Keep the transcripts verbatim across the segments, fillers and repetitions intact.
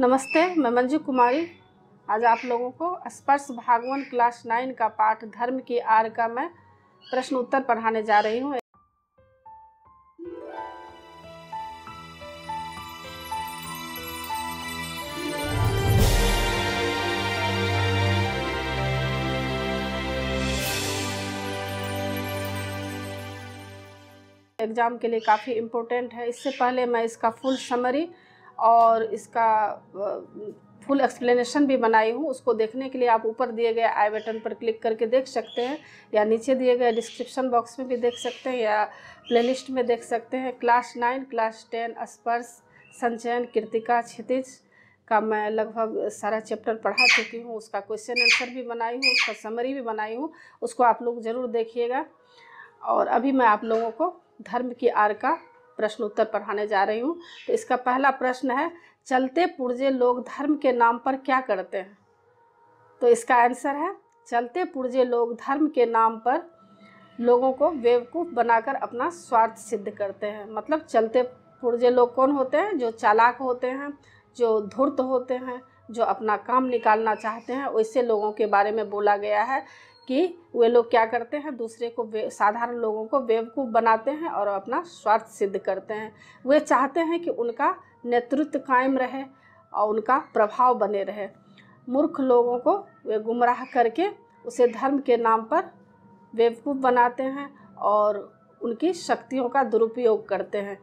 नमस्ते, मैं मंजू कुमारी। आज आप लोगों को स्पर्श भागवन क्लास नाइन का पाठ धर्म की आड़ का मैं प्रश्न उत्तर पढ़ाने जा रही हूँ। एग्ज़ाम के लिए काफ़ी इम्पोर्टेंट है। इससे पहले मैं इसका फुल समरी और इसका फुल एक्सप्लेनेशन भी बनाई हूँ। उसको देखने के लिए आप ऊपर दिए गए आई बटन पर क्लिक करके देख सकते हैं, या नीचे दिए गए डिस्क्रिप्शन बॉक्स में भी देख सकते हैं, या प्लेलिस्ट में देख सकते हैं। क्लास नाइन, क्लास टेन, स्पर्श, संचयन, कृतिका, क्षितिज का मैं लगभग सारा चैप्टर पढ़ा चुकी हूँ। उसका क्वेश्चन आंसर भी बनाई हूँ, उसका समरी भी बनाई हूँ। उसको आप लोग ज़रूर देखिएगा। और अभी मैं आप लोगों को धर्म की आड़ का प्रश्न उत्तर पढ़ाने जा रही हूँ। तो इसका पहला प्रश्न है, चलते पुर्जे लोग धर्म के नाम पर क्या करते हैं? तो इसका आंसर है, चलते पुर्जे लोग धर्म के नाम पर लोगों को बेवकूफ़ बनाकर अपना स्वार्थ सिद्ध करते हैं। मतलब चलते पुर्जे लोग कौन होते हैं? जो चालाक होते हैं, जो धूर्त होते हैं, जो अपना काम निकालना चाहते हैं। वैसे लोगों के बारे में बोला गया है कि वे लोग क्या करते हैं, दूसरे को साधारण लोगों को बेवकूफ़ बनाते हैं और अपना स्वार्थ सिद्ध करते हैं। वे चाहते हैं कि उनका नेतृत्व कायम रहे और उनका प्रभाव बने रहे। मूर्ख लोगों को वे गुमराह करके उसे धर्म के नाम पर बेवकूफ़ बनाते हैं और उनकी शक्तियों का दुरुपयोग करते हैं।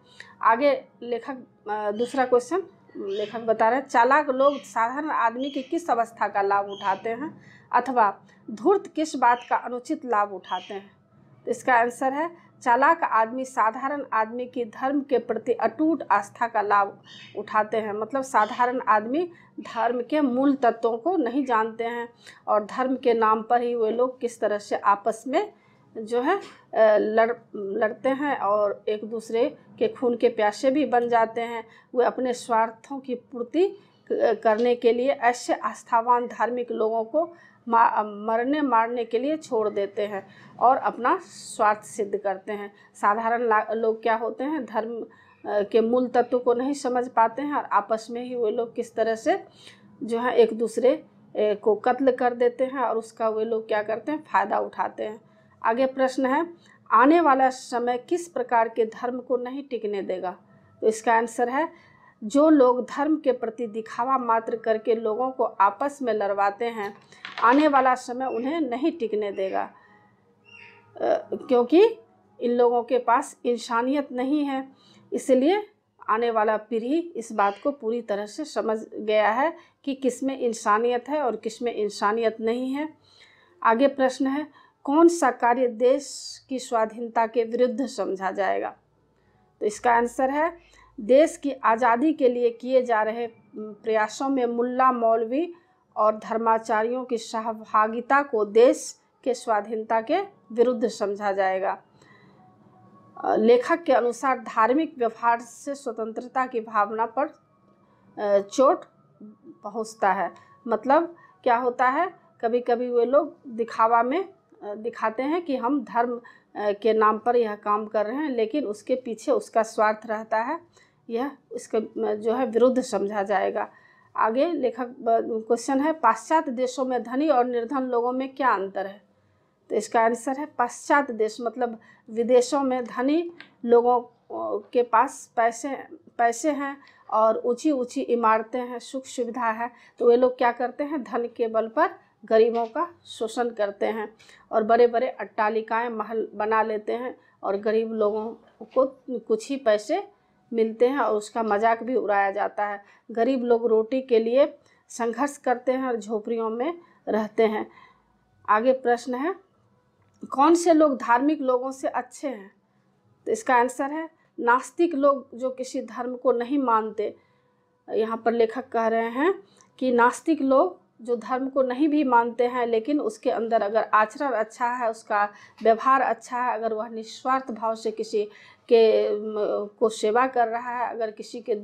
आगे लेखक दूसरा क्वेश्चन लेखक बता रहे हैं, चालाक लोग साधारण आदमी की किस अवस्था का लाभ उठाते हैं अथवा धूर्त किस बात का अनुचित लाभ उठाते हैं? इसका आंसर है, चालाक आदमी साधारण आदमी की धर्म के प्रति अटूट आस्था का लाभ उठाते हैं। मतलब साधारण आदमी धर्म के मूल तत्वों को नहीं जानते हैं और धर्म के नाम पर ही वे लोग किस तरह से आपस में जो है लड़ लड़ते हैं और एक दूसरे के खून के प्यासे भी बन जाते हैं। वे अपने स्वार्थों की पूर्ति करने के लिए ऐसे आस्थावान धार्मिक लोगों को मरने मारने के लिए छोड़ देते हैं और अपना स्वार्थ सिद्ध करते हैं। साधारण लोग क्या होते हैं, धर्म के मूल तत्व को नहीं समझ पाते हैं और आपस में ही वे लोग किस तरह से जो है एक दूसरे को कत्ल कर देते हैं और उसका वे लोग क्या करते हैं, फ़ायदा उठाते हैं। आगे प्रश्न है, आने वाला समय किस प्रकार के धर्म को नहीं टिकने देगा? तो इसका आंसर है, जो लोग धर्म के प्रति दिखावा मात्र करके लोगों को आपस में लड़वाते हैं, आने वाला समय उन्हें नहीं टिकने देगा, क्योंकि इन लोगों के पास इंसानियत नहीं है। इसलिए आने वाला पीढ़ी इस बात को पूरी तरह से समझ गया है कि किस में इंसानियत है और किस में इंसानियत नहीं है। आगे प्रश्न है, कौन सा कार्य देश की स्वाधीनता के विरुद्ध समझा जाएगा? तो इसका आंसर है, देश की आज़ादी के लिए किए जा रहे प्रयासों में मुल्ला मौलवी और धर्माचार्यों की सहभागिता को देश के स्वाधीनता के विरुद्ध समझा जाएगा। लेखक के अनुसार धार्मिक व्यवहार से स्वतंत्रता की भावना पर चोट पहुंचता है। मतलब क्या होता है, कभी कभी वे लोग दिखावा में दिखाते हैं कि हम धर्म के नाम पर यह काम कर रहे हैं, लेकिन उसके पीछे उसका स्वार्थ रहता है। यह इसका जो है विरुद्ध समझा जाएगा। आगे लेखक क्वेश्चन है, पाश्चात्य देशों में धनी और निर्धन लोगों में क्या अंतर है? तो इसका आंसर है, पाश्चात्य देश मतलब विदेशों में धनी लोगों के पास पैसे पैसे हैं और ऊंची ऊंची इमारतें हैं, सुख सुविधा है, तो वे लोग क्या करते हैं, धन के बल पर गरीबों का शोषण करते हैं और बड़े बड़े अट्टालिकाएं महल बना लेते हैं और गरीब लोगों को कुछ ही पैसे मिलते हैं और उसका मजाक भी उड़ाया जाता है। गरीब लोग रोटी के लिए संघर्ष करते हैं और झोपड़ियों में रहते हैं। आगे प्रश्न है, कौन से लोग धार्मिक लोगों से अच्छे हैं? तो इसका आंसर है, नास्तिक लोग जो किसी धर्म को नहीं मानते। यहाँ पर लेखक कह रहे हैं कि नास्तिक लोग जो धर्म को नहीं भी मानते हैं, लेकिन उसके अंदर अगर आचरण अच्छा है, उसका व्यवहार अच्छा है, अगर वह निस्वार्थ भाव से किसी के को सेवा कर रहा है, अगर किसी के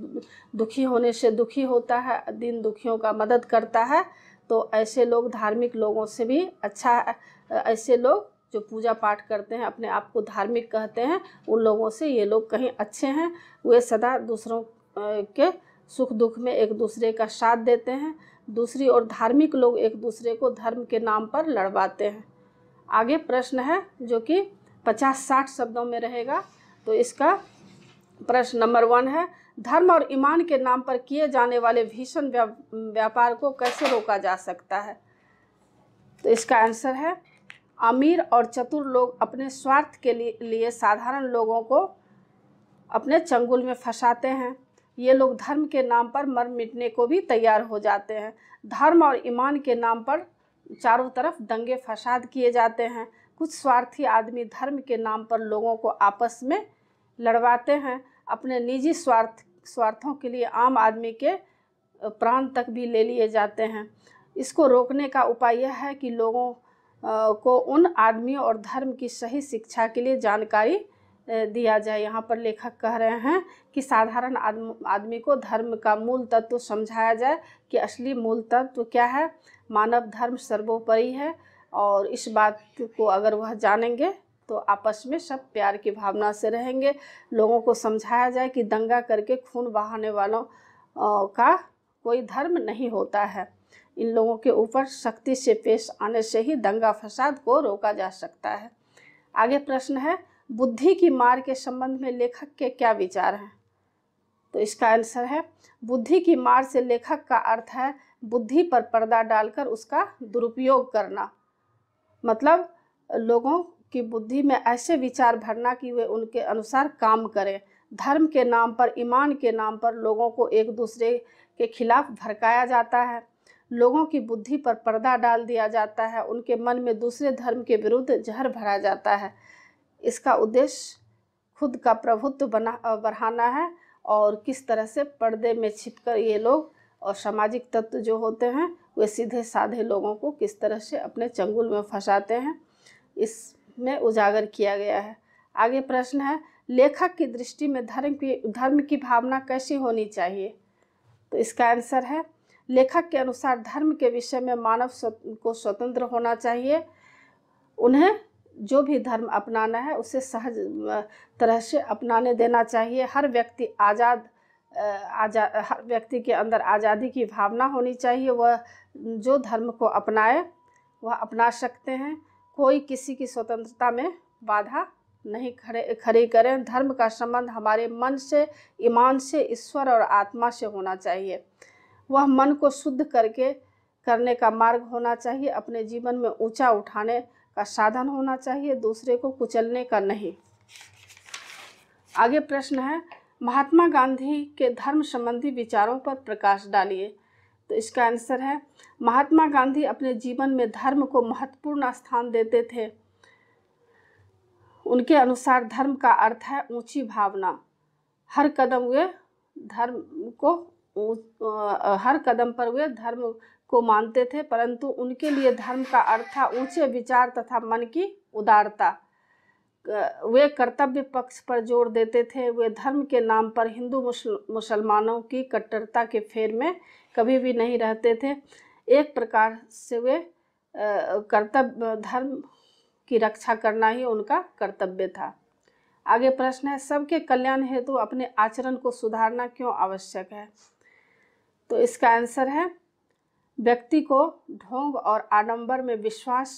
दुखी होने से दुखी होता है, दीन दुखियों का मदद करता है, तो ऐसे लोग धार्मिक लोगों से भी अच्छा है। ऐसे लोग जो पूजा पाठ करते हैं, अपने आप को धार्मिक कहते हैं, उन लोगों से ये लोग कहीं अच्छे हैं। वे सदा दूसरों के सुख दुख में एक दूसरे का साथ देते हैं। दूसरी ओर धार्मिक लोग एक दूसरे को धर्म के नाम पर लड़वाते हैं। आगे प्रश्न है जो कि पचास साठ शब्दों में रहेगा, तो इसका प्रश्न नंबर वन है, धर्म और ईमान के नाम पर किए जाने वाले भीषण व्यापार को कैसे रोका जा सकता है? तो इसका आंसर है, अमीर और चतुर लोग अपने स्वार्थ के लिए साधारण लोगों को अपने चंगुल में फंसाते हैं। ये लोग धर्म के नाम पर मर मिटने को भी तैयार हो जाते हैं। धर्म और ईमान के नाम पर चारों तरफ दंगे फसाद किए जाते हैं। कुछ स्वार्थी आदमी धर्म के नाम पर लोगों को आपस में लड़वाते हैं, अपने निजी स्वार्थ स्वार्थों के लिए आम आदमी के प्राण तक भी ले लिए जाते हैं। इसको रोकने का उपाय यह है कि लोगों को उन आदमियों और धर्म की सही शिक्षा के लिए जानकारी दिया जाए। यहाँ पर लेखक कह रहे हैं कि साधारण आदमी को धर्म का मूल तत्व समझाया जाए कि असली मूल तत्व क्या है। मानव धर्म सर्वोपरि है और इस बात को अगर वह जानेंगे तो आपस में सब प्यार की भावना से रहेंगे। लोगों को समझाया जाए कि दंगा करके खून बहाने वालों का कोई धर्म नहीं होता है। इन लोगों के ऊपर सख्ती से पेश आने से ही दंगा फसाद को रोका जा सकता है। आगे प्रश्न है, बुद्धि की मार के संबंध में लेखक के क्या विचार हैं? तो इसका आंसर है, बुद्धि की मार से लेखक का अर्थ है बुद्धि पर पर्दा डालकर उसका दुरुपयोग करना। मतलब लोगों की बुद्धि में ऐसे विचार भरना कि वे उनके अनुसार काम करें। धर्म के नाम पर, ईमान के नाम पर लोगों को एक दूसरे के खिलाफ भड़काया जाता है। लोगों की बुद्धि पर पर्दा डाल दिया जाता है। उनके मन में दूसरे धर्म के विरुद्ध जहर भरा जाता है। इसका उद्देश्य खुद का प्रभुत्व बना बढ़ाना है और किस तरह से पर्दे में छिपकर ये लोग और सामाजिक तत्व जो होते हैं वे सीधे साधे लोगों को किस तरह से अपने चंगुल में फंसाते हैं, इसमें उजागर किया गया है। आगे प्रश्न है, लेखक की दृष्टि में धर्म की धर्म की भावना कैसी होनी चाहिए? तो इसका आंसर है, लेखक के अनुसार धर्म के विषय में मानव को स्वतंत्र होना चाहिए। उन्हें जो भी धर्म अपनाना है उसे सहज तरह से अपनाने देना चाहिए। हर व्यक्ति आज़ाद आजा हर व्यक्ति के अंदर आज़ादी की भावना होनी चाहिए। वह जो धर्म को अपनाए वह अपना सकते हैं। कोई किसी की स्वतंत्रता में बाधा नहीं खड़े खड़ी करें। धर्म का संबंध हमारे मन से, ईमान से, ईश्वर और आत्मा से होना चाहिए। वह मन को शुद्ध करके करने का मार्ग होना चाहिए। अपने जीवन में ऊंचा उठाने का साधन होना चाहिए, दूसरे को कुचलने का नहीं। आगे प्रश्न है, महात्मा गांधी के धर्म संबंधी विचारों पर प्रकाश डालिए। तो इसका आंसर है, महात्मा गांधी अपने जीवन में धर्म को महत्वपूर्ण स्थान देते थे। उनके अनुसार धर्म का अर्थ है ऊंची भावना। हर कदम वे धर्म को हर कदम पर वे धर्म को मानते थे, परंतु उनके लिए धर्म का अर्थ था ऊंचे विचार तथा मन की उदारता। वे कर्तव्य पक्ष पर जोर देते थे। वे धर्म के नाम पर हिंदू मुसलमानों की कट्टरता के फेर में कभी भी नहीं रहते थे। एक प्रकार से वे कर्तव्य धर्म की रक्षा करना ही उनका कर्तव्य था। आगे प्रश्न है, सबके कल्याण हेतु अपने आचरण को सुधारना क्यों आवश्यक है? तो इसका आंसर है, व्यक्ति को ढोंग और आडंबर में विश्वास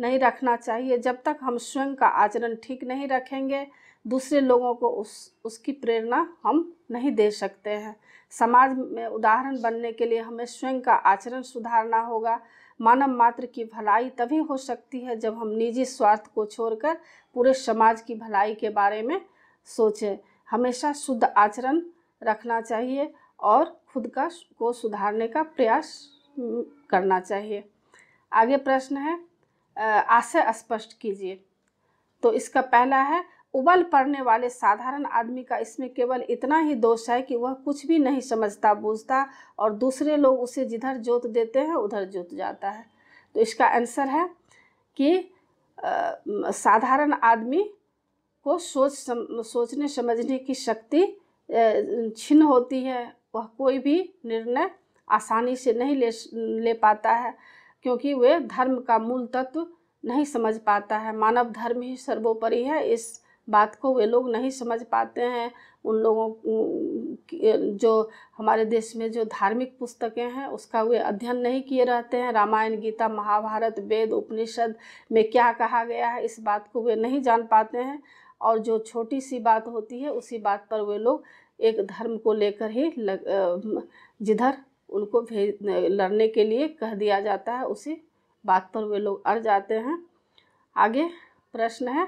नहीं रखना चाहिए। जब तक हम स्वयं का आचरण ठीक नहीं रखेंगे दूसरे लोगों को उस उसकी प्रेरणा हम नहीं दे सकते हैं। समाज में उदाहरण बनने के लिए हमें स्वयं का आचरण सुधारना होगा। मानव मात्र की भलाई तभी हो सकती है जब हम निजी स्वार्थ को छोड़कर पूरे समाज की भलाई के बारे में सोचें। हमेशा शुद्ध आचरण रखना चाहिए और खुद का को सुधारने का प्रयास करना चाहिए। आगे प्रश्न है, आशय स्पष्ट कीजिए। तो इसका पहला है, उबल पड़ने वाले साधारण आदमी का इसमें केवल इतना ही दोष है कि वह कुछ भी नहीं समझता बूझता और दूसरे लोग उसे जिधर जोत देते हैं उधर जोत जाता है। तो इसका आंसर है कि आ, साधारण आदमी को सोच सम, सोचने समझने की शक्ति छिन्न होती है। वह कोई भी निर्णय आसानी से नहीं ले ले पाता है क्योंकि वे धर्म का मूल तत्व नहीं समझ पाता है। मानव धर्म ही सर्वोपरि है, इस बात को वे लोग नहीं समझ पाते हैं। उन लोगों जो हमारे देश में जो धार्मिक पुस्तकें हैं उसका वे अध्ययन नहीं किए रहते हैं। रामायण, गीता, महाभारत, वेद, उपनिषद में क्या कहा गया है इस बात को वे नहीं जान पाते हैं और जो छोटी सी बात होती है उसी बात पर वे लोग एक धर्म को लेकर ही लग, जिधर उनको भेज लड़ने के लिए कह दिया जाता है उसी बात पर वे लोग अड़ जाते हैं। आगे प्रश्न है,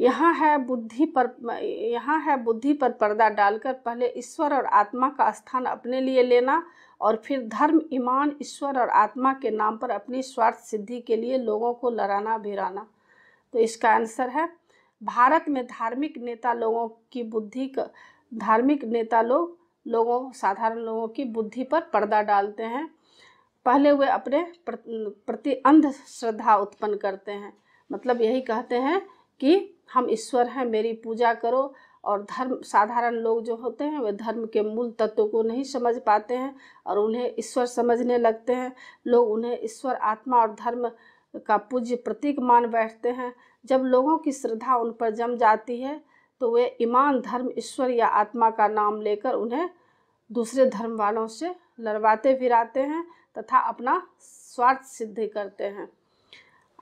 यहाँ है बुद्धि पर यहाँ है बुद्धि पर पर्दा डालकर पहले ईश्वर और आत्मा का स्थान अपने लिए लेना और फिर धर्म, ईमान, ईश्वर और आत्मा के नाम पर अपनी स्वार्थ सिद्धि के लिए लोगों को लड़ाना भिड़ाना। तो इसका आंसर है, भारत में धार्मिक नेता लोगों की बुद्धि का धार्मिक नेता लोग लोगों साधारण लोगों की बुद्धि पर पर्दा डालते हैं। पहले वे अपने प्रति अंध श्रद्धा उत्पन्न करते हैं, मतलब यही कहते हैं कि हम ईश्वर हैं, मेरी पूजा करो। और धर्म साधारण लोग जो होते हैं वे धर्म के मूल तत्वों को नहीं समझ पाते हैं और उन्हें ईश्वर समझने लगते हैं। लोग उन्हें ईश्वर, आत्मा और धर्म का पूज्य प्रतीक मान बैठते हैं। जब लोगों की श्रद्धा उन पर जम जाती है तो वे ईमान, धर्म, ईश्वर या आत्मा का नाम लेकर उन्हें दूसरे धर्म वालों से लड़वाते फिराते हैं तथा अपना स्वार्थ सिद्ध करते हैं।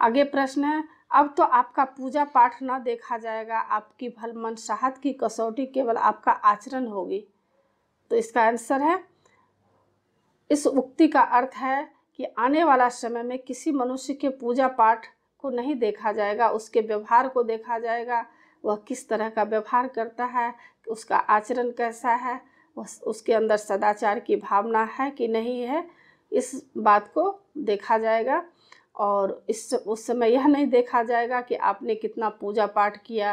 आगे प्रश्न है, अब तो आपका पूजा पाठ ना देखा जाएगा, आपकी भलमनसाहत की कसौटी केवल आपका आचरण होगी। तो इसका आंसर है, इस उक्ति का अर्थ है कि आने वाला समय में किसी मनुष्य के पूजा पाठ को नहीं देखा जाएगा, उसके व्यवहार को देखा जाएगा। वह किस तरह का व्यवहार करता है, उसका आचरण कैसा है, उसके अंदर सदाचार की भावना है कि नहीं है, इस बात को देखा जाएगा। और इस उस समय यह नहीं देखा जाएगा कि आपने कितना पूजा पाठ किया,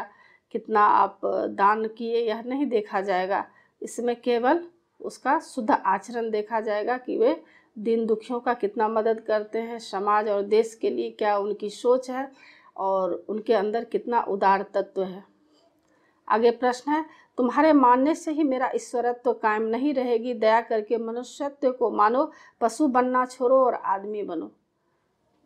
कितना आप दान किए, यह नहीं देखा जाएगा। इसमें केवल उसका शुद्ध आचरण देखा जाएगा कि वे दीन दुखियों का कितना मदद करते हैं, समाज और देश के लिए क्या उनकी सोच है और उनके अंदर कितना उदार तत्व है। आगे प्रश्न है, तुम्हारे मानने से ही मेरा ईश्वरत्व कायम नहीं रहेगी, दया करके मनुष्यत्व को मानो, पशु बनना छोड़ो और आदमी बनो।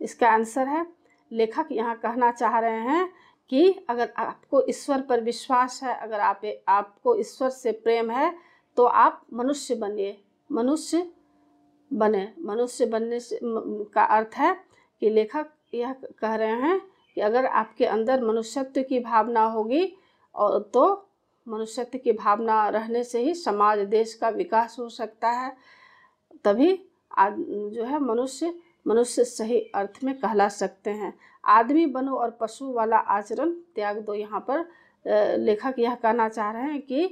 इसका आंसर है, लेखक यहाँ कहना चाह रहे हैं कि अगर आपको ईश्वर पर विश्वास है, अगर आप आपको ईश्वर से प्रेम है तो आप मनुष्य बनिए, मनुष्य बने। मनुष्य बनने से का अर्थ है कि लेखक यह कह रहे हैं कि अगर आपके अंदर मनुष्यत्व की भावना होगी और तो मनुष्यत्व की भावना रहने से ही समाज, देश का विकास हो सकता है। तभी आज जो है मनुष्य मनुष्य सही अर्थ में कहला सकते हैं। आदमी बनो और पशु वाला आचरण त्याग दो। यहाँ पर लेखक यह कहना चाह रहे हैं कि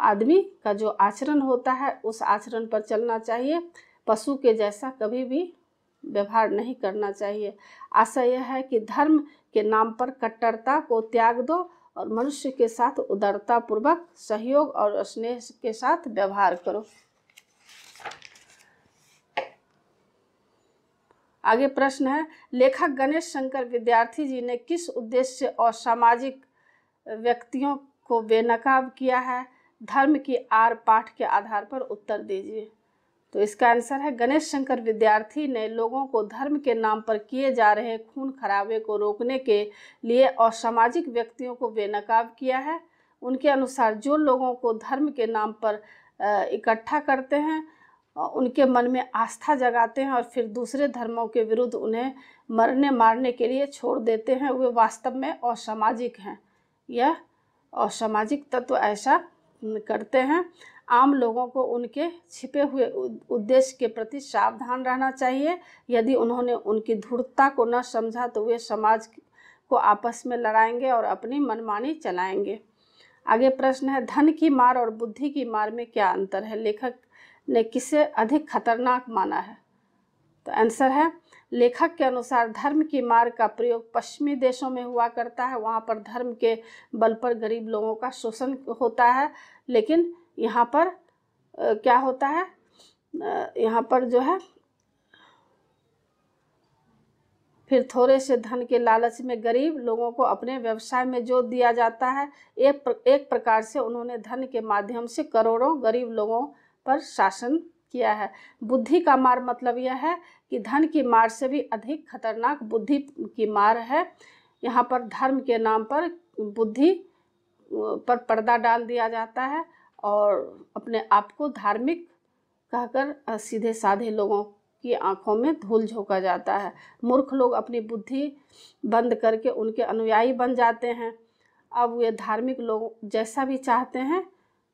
आदमी का जो आचरण होता है उस आचरण पर चलना चाहिए, पशु के जैसा कभी भी व्यवहार नहीं करना चाहिए। आशा यह है कि धर्म के नाम पर कट्टरता को त्याग दो और मनुष्य के साथ उदारता पूर्वक सहयोग और स्नेह के साथ व्यवहार करो। आगे प्रश्न है, लेखक गणेश शंकर विद्यार्थी जी ने किस उद्देश्य से असामाजिक व्यक्तियों को बेनकाब किया है? धर्म की आड़ पाठ के आधार पर उत्तर दीजिए। तो इसका आंसर है, गणेश शंकर विद्यार्थी ने लोगों को धर्म के नाम पर किए जा रहे खून खराबे को रोकने के लिए असामाजिक व्यक्तियों को बेनकाब किया है। उनके अनुसार जो लोगों को धर्म के नाम पर इकट्ठा करते हैं, उनके मन में आस्था जगाते हैं और फिर दूसरे धर्मों के विरुद्ध उन्हें मरने मारने के लिए छोड़ देते हैं, वे वास्तव में असामाजिक हैं। यह असामाजिक तत्व ऐसा करते हैं। आम लोगों को उनके छिपे हुए उद्देश्य के प्रति सावधान रहना चाहिए। यदि उन्होंने उनकी धूर्तता को न समझा तो वे समाज को आपस में लड़ाएंगे और अपनी मनमानी चलाएंगे। आगे प्रश्न है, धन की मार और बुद्धि की मार में क्या अंतर है? लेखक ने किसे अधिक खतरनाक माना है? तो आंसर है, लेखक के अनुसार धर्म की मार का प्रयोग पश्चिमी देशों में हुआ करता है। वहाँ पर धर्म के बल पर गरीब लोगों का शोषण होता है। लेकिन यहाँ पर क्या होता है, यहाँ पर जो है फिर थोड़े से धन के लालच में गरीब लोगों को अपने व्यवसाय में जोत दिया जाता है। एक प्र, एक प्रकार से उन्होंने धन के माध्यम से करोड़ों गरीब लोगों पर शासन किया है। बुद्धि का मार मतलब यह है कि धन की मार से भी अधिक खतरनाक बुद्धि की मार है। यहाँ पर धर्म के नाम पर बुद्धि पर पर्दा डाल दिया जाता है और अपने आप को धार्मिक कहकर सीधे साधे लोगों की आंखों में धूल झोंका जाता है। मूर्ख लोग अपनी बुद्धि बंद करके उनके अनुयायी बन जाते हैं। अब वे धार्मिक लोग जैसा भी चाहते हैं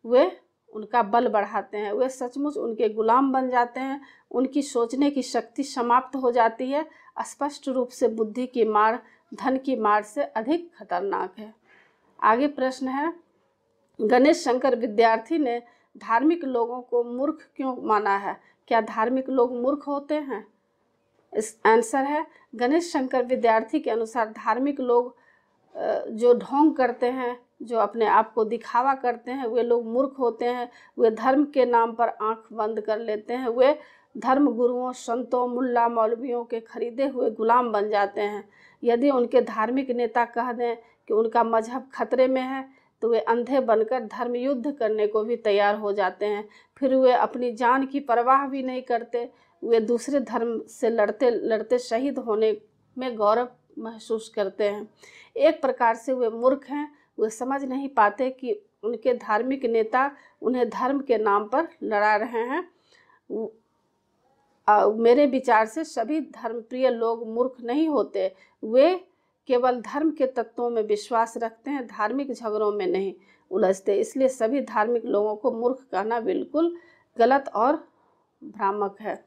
वे उनका बल बढ़ाते हैं, वे सचमुच उनके गुलाम बन जाते हैं। उनकी सोचने की शक्ति समाप्त हो जाती है। स्पष्ट रूप से बुद्धि की मार धन की मार से अधिक खतरनाक है। आगे प्रश्न है, गणेश शंकर विद्यार्थी ने धार्मिक लोगों को मूर्ख क्यों माना है? क्या धार्मिक लोग मूर्ख होते हैं? इस आंसर है, गणेश शंकर विद्यार्थी के अनुसार धार्मिक लोग जो ढोंग करते हैं, जो अपने आप को दिखावा करते हैं, वे लोग मूर्ख होते हैं। वे धर्म के नाम पर आंख बंद कर लेते हैं। वे धर्म गुरुओं, संतों, मुल्ला मौलवियों के खरीदे हुए गुलाम बन जाते हैं। यदि उनके धार्मिक नेता कह दें कि उनका मजहब खतरे में है तो वे अंधे बनकर धर्म युद्ध करने को भी तैयार हो जाते हैं। फिर वे अपनी जान की परवाह भी नहीं करते। वे दूसरे धर्म से लड़ते लड़ते शहीद होने में गौरव महसूस करते हैं। एक प्रकार से वे मूर्ख हैं। वे समझ नहीं पाते कि उनके धार्मिक नेता उन्हें धर्म के नाम पर लड़ा रहे हैं। मेरे विचार से सभी धर्मप्रिय लोग मूर्ख नहीं होते। वे केवल धर्म के तत्वों में विश्वास रखते हैं, धार्मिक झगड़ों में नहीं उलझते। इसलिए सभी धार्मिक लोगों को मूर्ख कहना बिल्कुल गलत और भ्रामक है।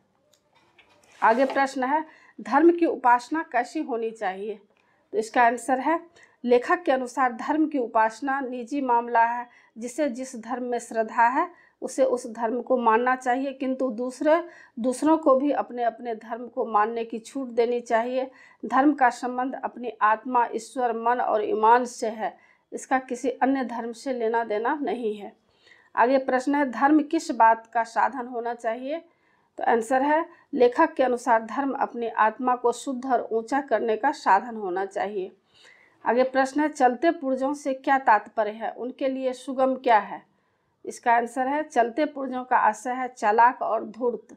आगे प्रश्न है, धर्म की उपासना कैसी होनी चाहिए? तो इसका आंसर है, लेखक के अनुसार धर्म की उपासना निजी मामला है। जिसे जिस धर्म में श्रद्धा है उसे उस धर्म को मानना चाहिए, किंतु दूसरे दूसरों को भी अपने अपने धर्म को मानने की छूट देनी चाहिए। धर्म का संबंध अपनी आत्मा, ईश्वर, मन और ईमान से है। इसका किसी अन्य धर्म से लेना देना नहीं है। आगे प्रश्न है, धर्म किस बात का साधन होना चाहिए? तो आंसर है, लेखक के अनुसार धर्म अपनी आत्मा को शुद्ध और ऊंचा करने का साधन होना चाहिए। आगे प्रश्न है, चलते पुर्जों से क्या तात्पर्य है? उनके लिए सुगम क्या है? इसका आंसर है, चलते पुर्जों का आशय है चालाक और धूर्त।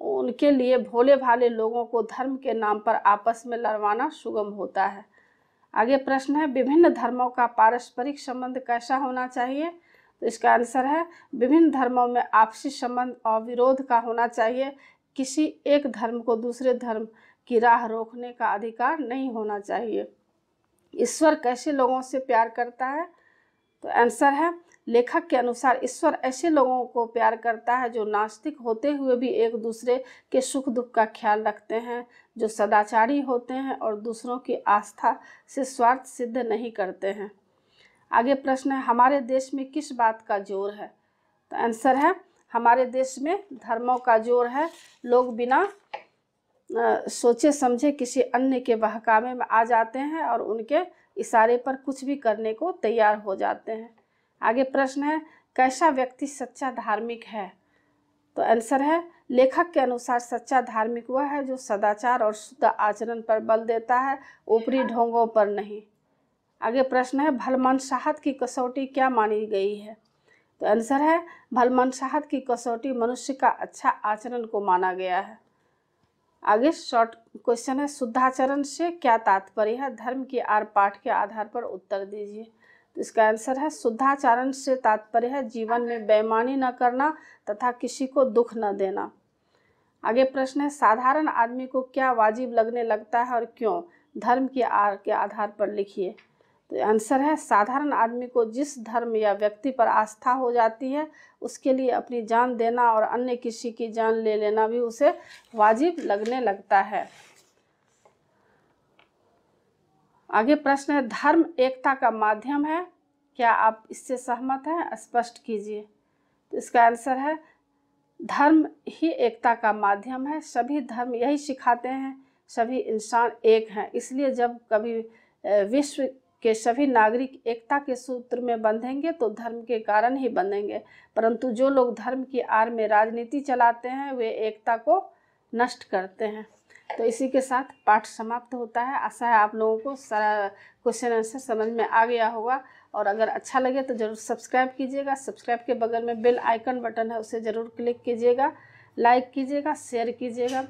उनके लिए भोले भाले लोगों को धर्म के नाम पर आपस में लड़वाना सुगम होता है। आगे प्रश्न है, विभिन्न धर्मों का पारस्परिक संबंध कैसा होना चाहिए? तो इसका आंसर है, विभिन्न धर्मों में आपसी संबंध अविरोध का होना चाहिए। किसी एक धर्म को दूसरे धर्म की राह रोकने का अधिकार नहीं होना चाहिए। ईश्वर कैसे लोगों से प्यार करता है? तो आंसर है, लेखक के अनुसार ईश्वर ऐसे लोगों को प्यार करता है जो नास्तिक होते हुए भी एक दूसरे के सुख दुख का ख्याल रखते हैं, जो सदाचारी होते हैं और दूसरों की आस्था से स्वार्थ सिद्ध नहीं करते हैं। आगे प्रश्न है, हमारे देश में किस बात का जोर है? तो आंसर है, हमारे देश में धर्मों का जोर है। लोग बिना सोचे समझे किसी अन्य के बहकावे में आ जाते हैं और उनके इशारे पर कुछ भी करने को तैयार हो जाते हैं। आगे प्रश्न है, कैसा व्यक्ति सच्चा धार्मिक है? तो आंसर है, लेखक के अनुसार सच्चा धार्मिक वह है जो सदाचार और शुद्ध आचरण पर बल देता है, ऊपरी ढोंगों पर नहीं। आगे प्रश्न है, भलमनसाहत की कसौटी क्या मानी गई है? तो आंसर है, भलमनसाहत की कसौटी मनुष्य का अच्छा आचरण को माना गया है। आगे शॉर्ट क्वेश्चन है, शुद्धाचरण से क्या तात्पर्य है? धर्म की आड़ पाठ के आधार पर उत्तर दीजिए। तो इसका आंसर है, शुद्धाचरण से तात्पर्य है जीवन में बेईमानी न करना तथा किसी को दुख न देना। आगे प्रश्न है, साधारण आदमी को क्या वाजिब लगने लगता है और क्यों? धर्म की आड़ के आधार पर लिखिए। तो आंसर है, साधारण आदमी को जिस धर्म या व्यक्ति पर आस्था हो जाती है उसके लिए अपनी जान देना और अन्य किसी की जान ले लेना भी उसे वाजिब लगने लगता है। आगे प्रश्न है, धर्म एकता का माध्यम है, क्या आप इससे सहमत हैं? स्पष्ट कीजिए। तो इसका आंसर है, धर्म ही एकता का माध्यम है। सभी धर्म यही सिखाते हैं, सभी इंसान एक हैं। इसलिए जब कभी विश्व के सभी नागरिक एकता के सूत्र में बंधेंगे तो धर्म के कारण ही बंधेंगे, परंतु जो लोग धर्म की आड़ में राजनीति चलाते हैं वे एकता को नष्ट करते हैं। तो इसी के साथ पाठ समाप्त होता है। आशा है आप लोगों को सारा क्वेश्चन आंसर समझ में आ गया होगा, और अगर अच्छा लगे तो ज़रूर सब्सक्राइब कीजिएगा। सब्सक्राइब के बगल में बेल आइकन बटन है, उसे ज़रूर क्लिक कीजिएगा, लाइक कीजिएगा, शेयर कीजिएगा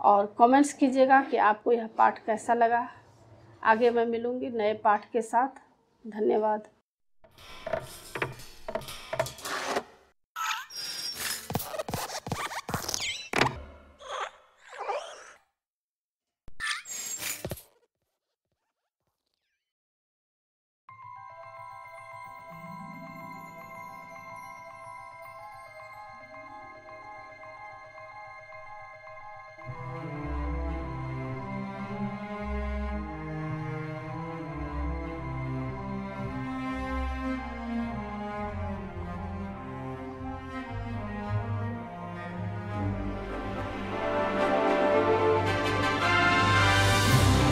और कमेंट्स कीजिएगा कि आपको यह पाठ कैसा लगा। आगे मैं मिलूँगी नए पाठ के साथ। धन्यवाद।